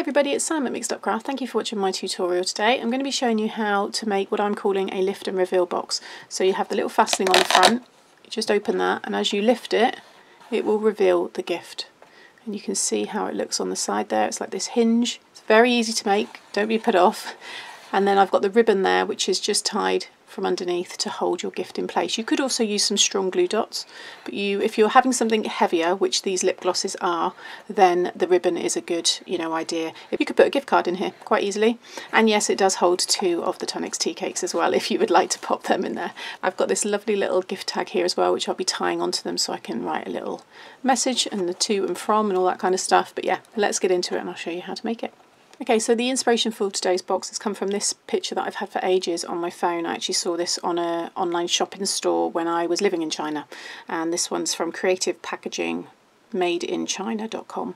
everybody, it's Sam at Mixed Up Craft. Thank you for watching my tutorial today. I'm going to be showing you how to make what I'm calling a lift and reveal box. So you have the little fastening on the front, you just open that, and as you lift it, it will reveal the gift. And you can see how it looks on the side there. It's like this hinge. It's very easy to make, don't be put off. And then I've got the ribbon there, which is just tied from underneath to hold your gift in place. You could also use some strong glue dots, but if you're having something heavier, which these lip glosses are, then the ribbon is a good, idea. You could put a gift card in here quite easily. And yes, it does hold 2 of the Tunnock's tea cakes as well, if you would like to pop them in there. I've got this lovely little gift tag here as well, which I'll be tying onto them so I can write a little message and the to and from and all that kind of stuff. But yeah, let's get into it and I'll show you how to make it. Okay, so the inspiration for today's box has come from this picture that I've had for ages on my phone. I actually saw this on an online shopping store when I was living in China. And this one's from creativepackagingmadeinchina.com.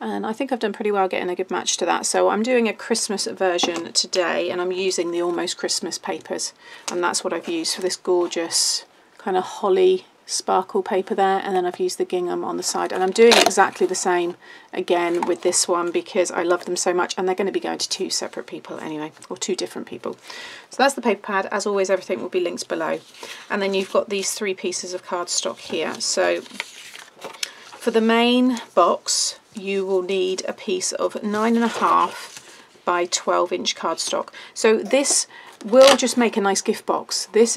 And I think I've done pretty well getting a good match to that. So I'm doing a Christmas version today, and I'm using the Almost Christmas papers. And that's what I've used for this gorgeous kind of holly sparkle paper there, and then I've used the gingham on the side, and I'm doing exactly the same again with this one because I love them so much, and they're going to be going to 2 separate people anyway, or 2 different people. So that's the paper pad. As always, everything will be linked below. And then you've got these 3 pieces of cardstock here. So for the main box, you will need a piece of 9.5 by 12-inch cardstock. So this will just make a nice gift box. This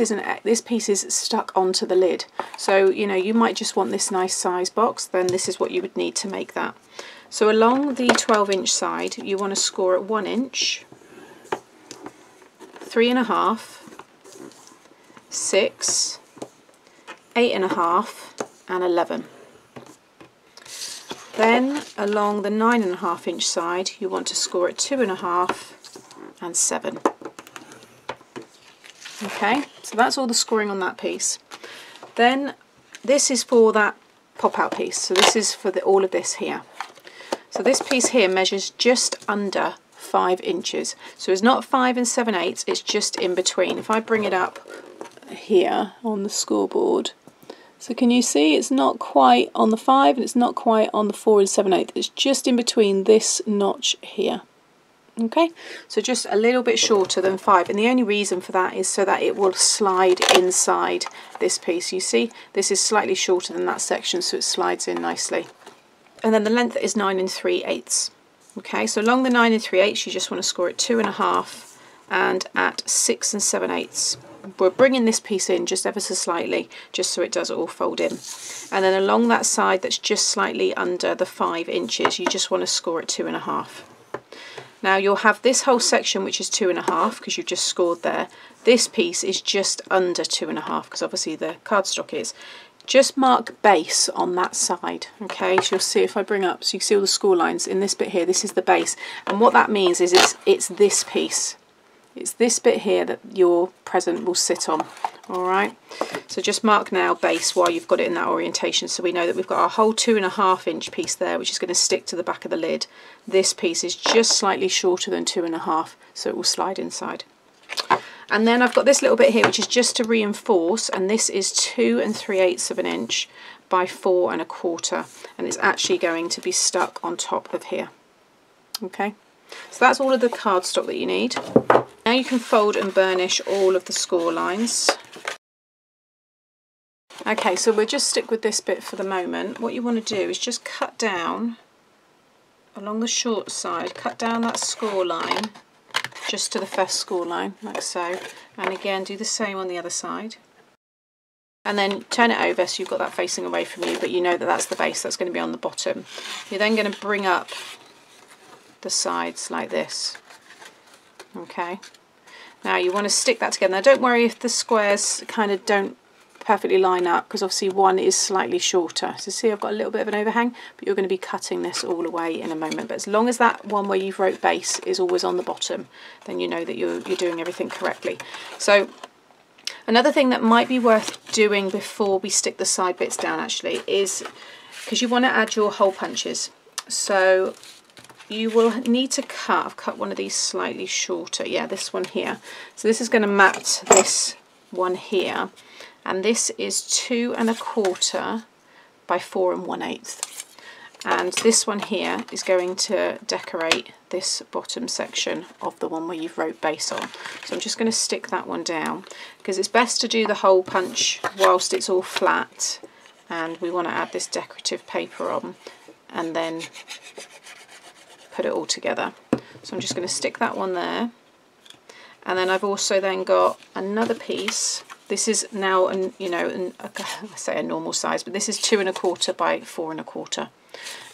piece is stuck onto the lid. So you might just want this nice size box, then this is what you would need to make that. So along the 12-inch side, you want to score at 1 inch, 3.5, 6, 8.5, and 11. Then along the 9.5-inch side, you want to score at 2.5 and 7. Okay, so that's all the scoring on that piece. Then this is for that pop-out piece. So this is for all of this here. So this piece here measures just under 5 inches. So it's not 5 7/8, it's just in between. If I bring it up here on the scoreboard, so can you see it's not quite on the 5 and it's not quite on the 4 7/8. It's just in between this notch here. Okay, so just a little bit shorter than 5, and the only reason for that is so that it will slide inside this piece. You see, this is slightly shorter than that section, so it slides in nicely. And then the length is 9 3/8. Okay, so along the 9 3/8, you just want to score at 2.5 and at 6 7/8. We're bringing this piece in just ever so slightly, just so it does all fold in. And then along that side that's just slightly under the 5 inches, you just want to score at 2.5. Now you'll have this whole section, which is 2.5 because you've just scored there. This piece is just under 2.5 because obviously the cardstock is. Just mark base on that side. Okay, so you'll see if I bring up, so you can see all the score lines in this bit here. This is the base, and what that means is it's this piece. It's this bit here that your present will sit on. All right, so just mark now base while you've got it in that orientation, so we know that we've got our whole 2.5-inch piece there, which is going to stick to the back of the lid. This piece is just slightly shorter than 2.5, so it will slide inside. And then I've got this little bit here, which is just to reinforce, and this is 2 3/8 of an inch by 4 1/4, and it's actually going to be stuck on top of here. Okay, so that's all of the cardstock that you need. Now you can fold and burnish all of the score lines. Okay, so we'll just stick with this bit for the moment. What you want to do is just cut down along the short side, cut down that score line just to the first score line, like so. And again, do the same on the other side. And then turn it over so you've got that facing away from you, but you know that that's the base that's going to be on the bottom. You're then going to bring up the sides like this. Okay, now you want to stick that together. Now don't worry if the squares kind of don't perfectly line up, because obviously one is slightly shorter. So see, I've got a little bit of an overhang, but you're going to be cutting this all away in a moment. But as long as that one where you've wrote base is always on the bottom, then you know that you're doing everything correctly. So another thing that might be worth doing before we stick the side bits down actually is, because you want to add your hole punches. So you will need to cut, I've cut one of these slightly shorter, yeah, this one here. So this is going to match this one here, and this is 2 1/4 by 4 1/8. and this one here is going to decorate this bottom section of the one where you've wrote base on. So I'm just going to stick that one down because it's best to do the hole punch whilst it's all flat, and we want to add this decorative paper on and then put it all together. So I'm just going to stick that one there, and then I've also then got another piece. This is now, I say a normal size, but this is 2¼ by 4¼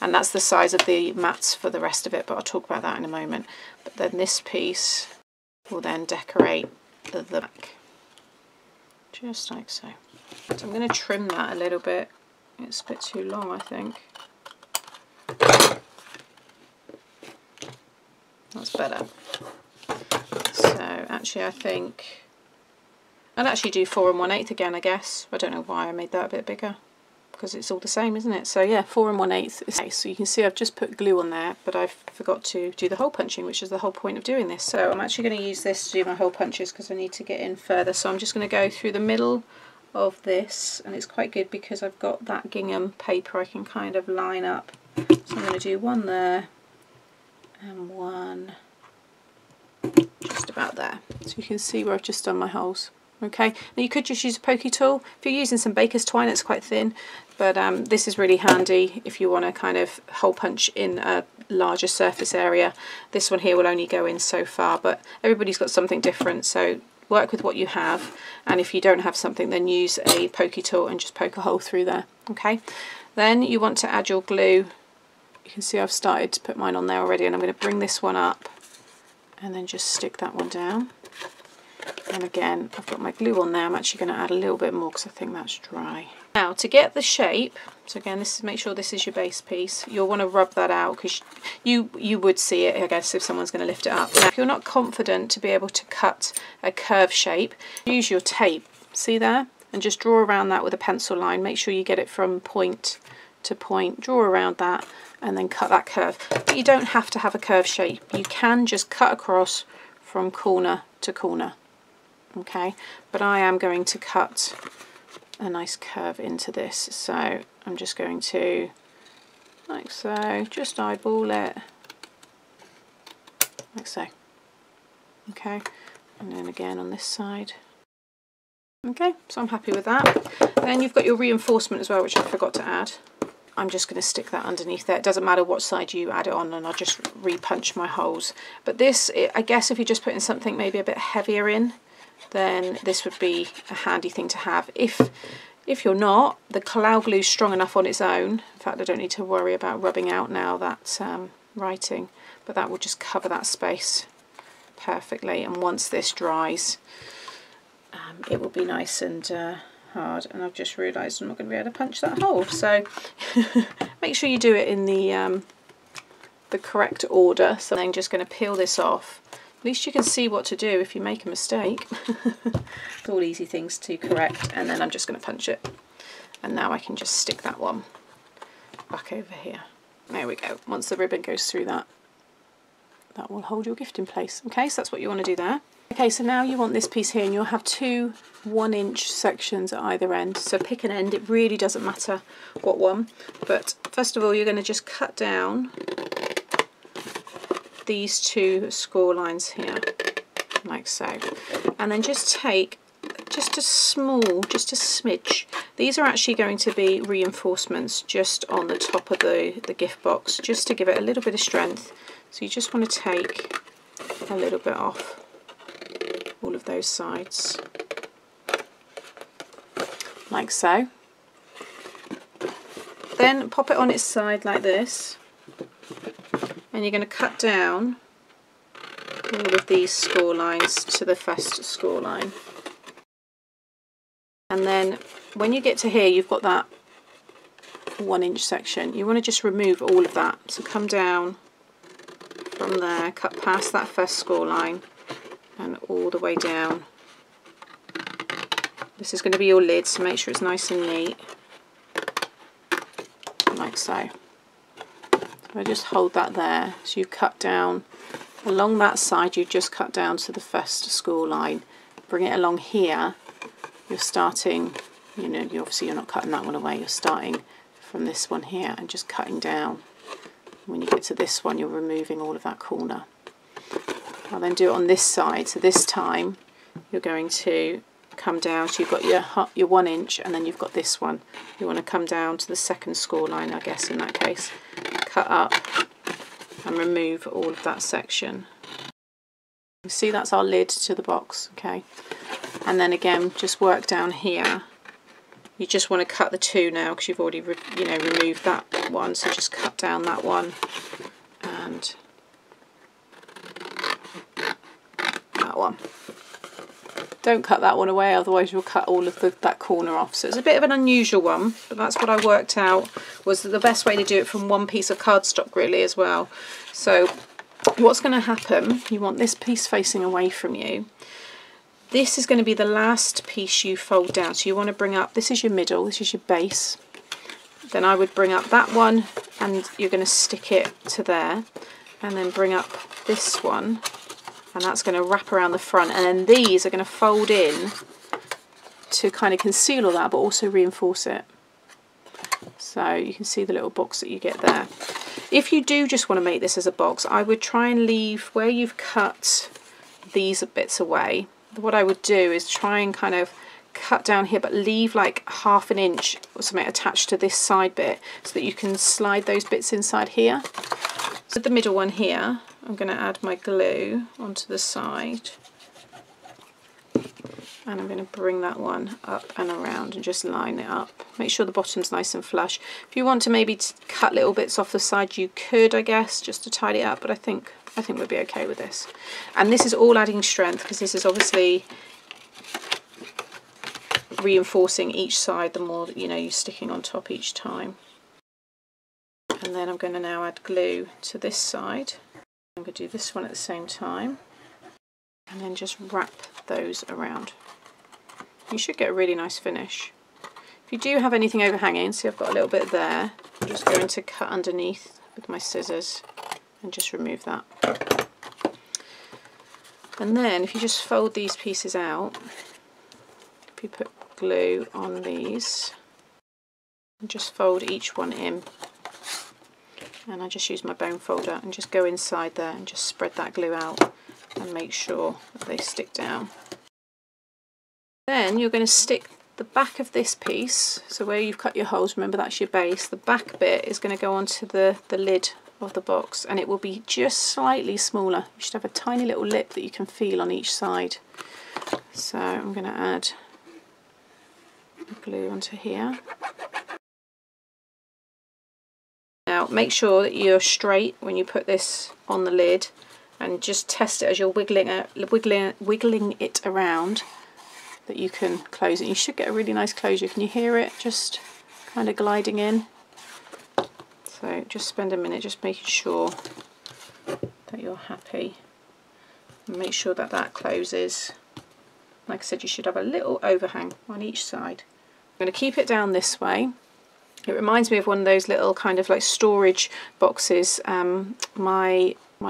and that's the size of the mats for the rest of it, but I'll talk about that in a moment. But then this piece will then decorate the back, just like so. So I'm going to trim that a little bit. It's a bit too long, I think. That's better. So actually I think I'll actually do 4 1/8 again, I guess. I don't know why I made that a bit bigger, because it's all the same, isn't it? So yeah, 4 1/8 is nice. So you can see I've just put glue on there, but I've forgot to do the hole punching, which is the whole point of doing this. So I'm actually going to use this to do my hole punches because I need to get in further. So I'm just going to go through the middle of this, and it's quite good because I've got that gingham paper I can kind of line up. So I'm going to do one there and one just about there. So you can see where I've just done my holes. Okay, now you could just use a pokey tool. If you're using some baker's twine, it's quite thin, but this is really handy if you want to kind of hole punch in a larger surface area. This one here will only go in so far, but everybody's got something different, so work with what you have, and if you don't have something, then use a pokey tool and just poke a hole through there. Okay, then you want to add your glue. You can see I've started to put mine on there already, and I'm going to bring this one up and then just stick that one down. And again, I've got my glue on there. I'm actually going to add a little bit more because I think that's dry. Now to get the shape, so again, this is, make sure this is your base piece. You'll want to rub that out because you would see it, I guess, if someone's going to lift it up. Now, if you're not confident to be able to cut a curve shape, use your tape, see there? And just draw around that with a pencil line. Make sure you get it from point to point. Draw around that and then cut that curve. But you don't have to have a curved shape. You can just cut across from corner to corner. Okay, but I am going to cut a nice curve into this, so I'm just going to, like so, just eyeball it, like so. Okay, and then again on this side. Okay, so I'm happy with that. Then you've got your reinforcement as well, which I forgot to add. I'm just going to stick that underneath there. It doesn't matter what side you add it on, and I'll just re-punch my holes. But this, I guess if you're just putting something maybe a bit heavier in, then this would be a handy thing to have. If you're not, the Collall glue is strong enough on its own. In fact, I don't need to worry about rubbing out now that writing, but that will just cover that space perfectly. And once this dries, it will be nice and hard. And I've just realised I'm not going to be able to punch that hole. So make sure you do it in the correct order. So I'm just going to peel this off. At least you can see what to do if you make a mistake. It's all easy things to correct, and then I'm just going to punch it. And now I can just stick that one back over here. There we go. Once the ribbon goes through that, that will hold your gift in place. Okay, so that's what you want to do there. Okay, so now you want this piece here, and you'll have 2 1-inch sections at either end. So pick an end, it really doesn't matter what one. But first of all, you're going to just cut down these 2 score lines here, like so, and then just take just a smidge. These are actually going to be reinforcements just on the top of the gift box, just to give it a little bit of strength. So you just want to take a little bit off all of those sides, like so. Then pop it on its side like this. And you're going to cut down all of these score lines to the first score line. And then when you get to here, you've got that 1-inch section. You want to just remove all of that. So come down from there, cut past that first score line and all the way down. This is going to be your lid, so make sure it's nice and neat, like so. I just hold that there, so you cut down along that side. You just cut down to the first score line, bring it along here. You're starting, you know, obviously you're not cutting that one away, you're starting from this one here and just cutting down. When you get to this one, you're removing all of that corner. I'll then do it on this side. So this time you're going to come down, so you've got your 1 inch, and then you've got this one. You want to come down to the second score line, I guess, in that case. Cut up and remove all of that section. You see, that's our lid to the box, okay? And then again, just work down here. You just want to cut the two now, because you've already removed that one, so just cut down that one and that one. Don't cut that one away, otherwise you'll cut all of that corner off. So it's a bit of an unusual one, but that's what I worked out was the best way to do it from one piece of cardstock really as well. So what's going to happen, you want this piece facing away from you. This is going to be the last piece you fold down. So you want to bring up, this is your middle, this is your base. Then I would bring up that one and you're going to stick it to there. And then bring up this one. And that's going to wrap around the front, and then these are going to fold in to kind of conceal all that but also reinforce it. So you can see the little box that you get there. If you do just want to make this as a box, I would try and leave where you've cut these bits away. What I would do is try and kind of cut down here but leave like half an inch or something attached to this side bit so that you can slide those bits inside here. So the middle one here, I'm going to add my glue onto the side and I'm going to bring that one up and around and just line it up. Make sure the bottom's nice and flush. If you want to maybe cut little bits off the side, you could, I guess, just to tidy up, but I think we'll be okay with this. And this is all adding strength because this is obviously reinforcing each side the more you're sticking on top each time. And then I'm going to now add glue to this side. I'm going to do this one at the same time and then just wrap those around. You should get a really nice finish. If you do have anything overhanging, see I've got a little bit there, I'm just going to cut underneath with my scissors and just remove that. And then if you just fold these pieces out, if you put glue on these and just fold each one in. And I just use my bone folder and just go inside there and just spread that glue out and make sure that they stick down. Then you're going to stick the back of this piece, so where you've cut your holes, remember that's your base, the back bit is going to go onto the lid of the box and it will be just slightly smaller. You should have a tiny little lip that you can feel on each side. So I'm going to add glue onto here. Now make sure that you're straight when you put this on the lid and just test it as you're wiggling it around that you can close it. You should get a really nice closure. Can you hear it just kind of gliding in? So just spend a minute just making sure that you're happy and make sure that that closes. Like I said, you should have a little overhang on each side. I'm going to keep it down this way. It reminds me of one of those little kind of like storage boxes. My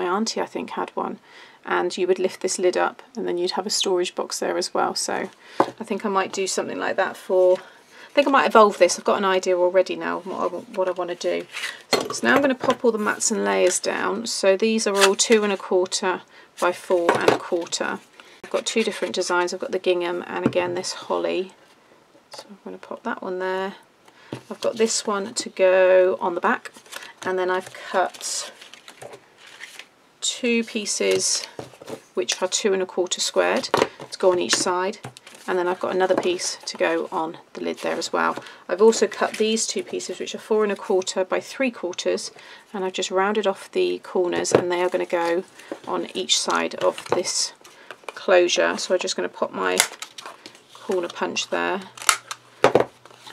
auntie, I think, had one, and you would lift this lid up and then you'd have a storage box there as well. So I think I might do something like that for, I think I might evolve this. I've got an idea already now of what I want to do. So now I'm going to pop all the mats and layers down. So these are all 2¼ by 4¼ I've got two different designs. I've got the gingham and again this holly. So I'm going to pop that one there. I've got this one to go on the back, and then I've cut two pieces which are 2¼ squared to go on each side, and then I've got another piece to go on the lid there as well. I've also cut these two pieces which are 4¼ by 3/4, and I've just rounded off the corners and they are going to go on each side of this closure. So I'm just going to pop my corner punch there.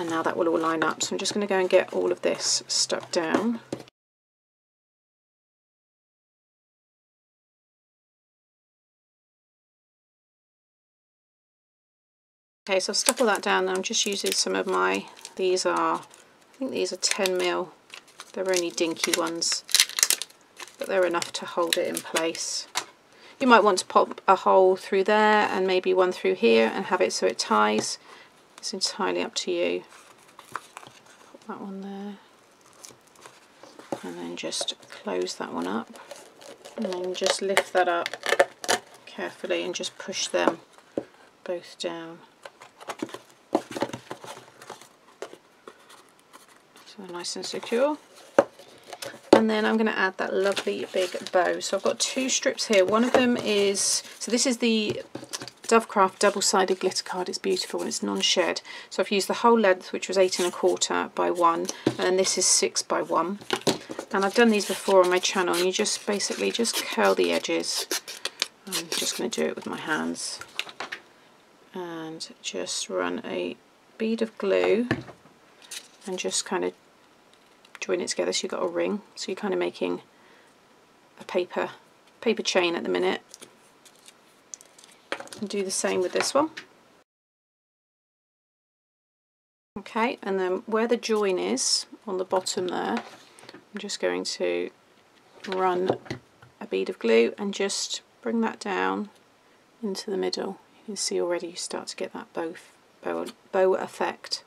And now that will all line up. So I'm just going to go and get all of this stuck down. Okay, so I've stuck all that down and I'm just using some of my, I think these are 10mm. They're only dinky ones, but they're enough to hold it in place. You might want to pop a hole through there and maybe one through here and have it so it ties. It's entirely up to you. Pop that one there, and then just close that one up, and then just lift that up carefully and just push them both down. So nice and secure. And then I'm going to add that lovely big bow. So I've got two strips here. One of them is, so this is the Dovecraft double-sided glitter card. It's beautiful and it's non-shed. So I've used the whole length, which was 8 1/4 by 1, and this is 6 by 1. And I've done these before on my channel. And you just basically just curl the edges. I'm just going to do it with my hands. And just run a bead of glue and just kind of join it together, so you've got a ring. So you're kind of making a paper chain at the minute. And do the same with this one. Okay, and then where the join is on the bottom there, I'm just going to run a bead of glue and just bring that down into the middle. You can see already you start to get that bow effect.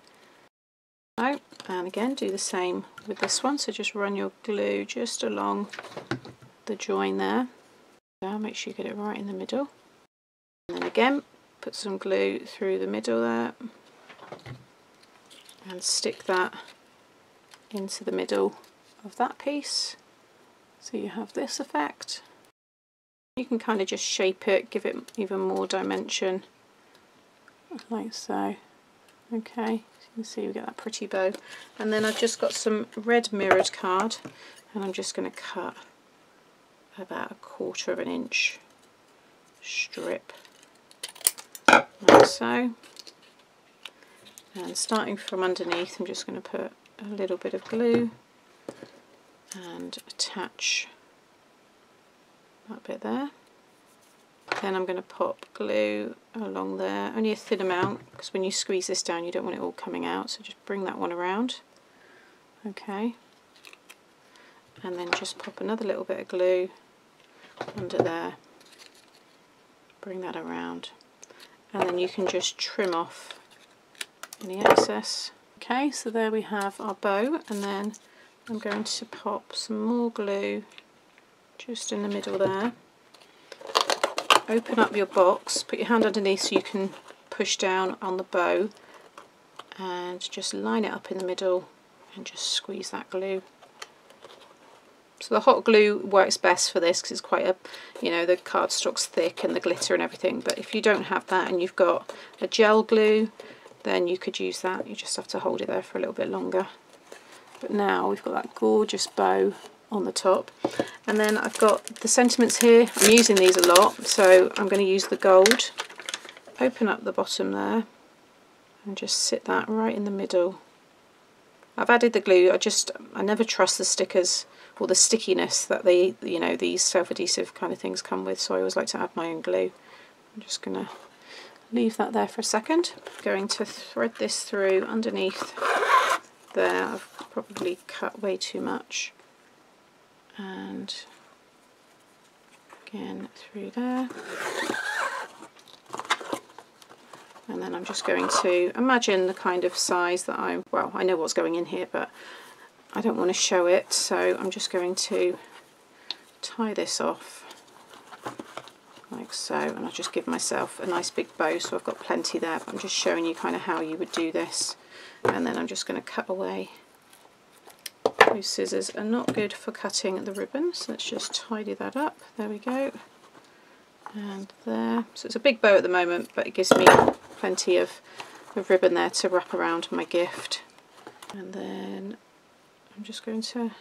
And again, do the same with this one. So just run your glue just along the join there. Now make sure you get it right in the middle. And then again, put some glue through the middle there and stick that into the middle of that piece. So you have this effect. You can kind of just shape it, give it even more dimension, like so. Okay, so you can see we get that pretty bow. And then I've just got some red mirrored card, and I'm just going to cut about 1/4 of an inch strip, like so. And starting from underneath, I'm just going to put a little bit of glue and attach that bit there. Then I'm going to pop glue along there, only a thin amount, because when you squeeze this down you don't want it all coming out, so just bring that one around. Okay, and then just pop another little bit of glue under there, bring that around, and then you can just trim off any excess. Okay, so there we have our bow, and then I'm going to pop some more glue just in the middle there. Open up your box, put your hand underneath so you can push down on the bow, and just line it up in the middle and just squeeze that glue. So the hot glue works best for this because it's quite a, you know, the cardstock's thick and the glitter and everything, but if you don't have that and you've got a gel glue, then you could use that. You just have to hold it there for a little bit longer. But now we've got that gorgeous bow on the top. And then I've got the sentiments here. I'm using these a lot, so I'm going to use the gold. Open up the bottom there and just sit that right in the middle. I've added the glue. I never trust the stickers or the stickiness that they, you know, these self-adhesive kind of things come with, so I always like to add my own glue. I'm just going to leave that there for a second. I'm going to thread this through underneath there. I've probably cut way too much. And again through there, and then I'm just going to imagine the kind of size that I know what's going in here, but I don't want to show it, so I'm just going to tie this off like so, and I'll just give myself a nice big bow, so I've got plenty there, but I'm just showing you kind of how you would do this. And then I'm just going to cut away. Those scissors are not good for cutting the ribbon, so let's just tidy that up. There we go. And there. So it's a big bow at the moment, but it gives me plenty of ribbon there to wrap around my gift. And then I'm just going to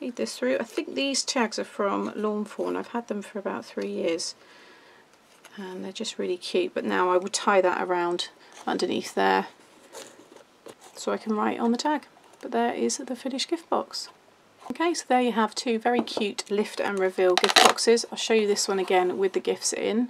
feed this through. I think these tags are from Lawn Fawn. I've had them for about 3 years. And they're just really cute. But now I will tie that around underneath there so I can write on the tag. But there is the finished gift box. Okay, so there you have two very cute lift and reveal gift boxes. I'll show you this one again with the gifts in,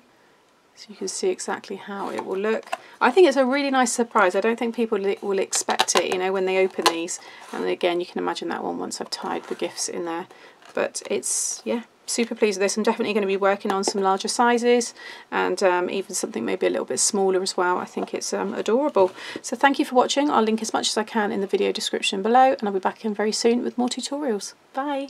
so you can see exactly how it will look. I think it's a really nice surprise. I don't think people will expect it, you know, when they open these. And again, you can imagine that one once I've tied the gifts in there. But it's, yeah, super pleased with this. I'm definitely going to be working on some larger sizes and even something maybe a little bit smaller as well. I think it's adorable. So thank you for watching. I'll link as much as I can in the video description below, and I'll be back in very soon with more tutorials. Bye.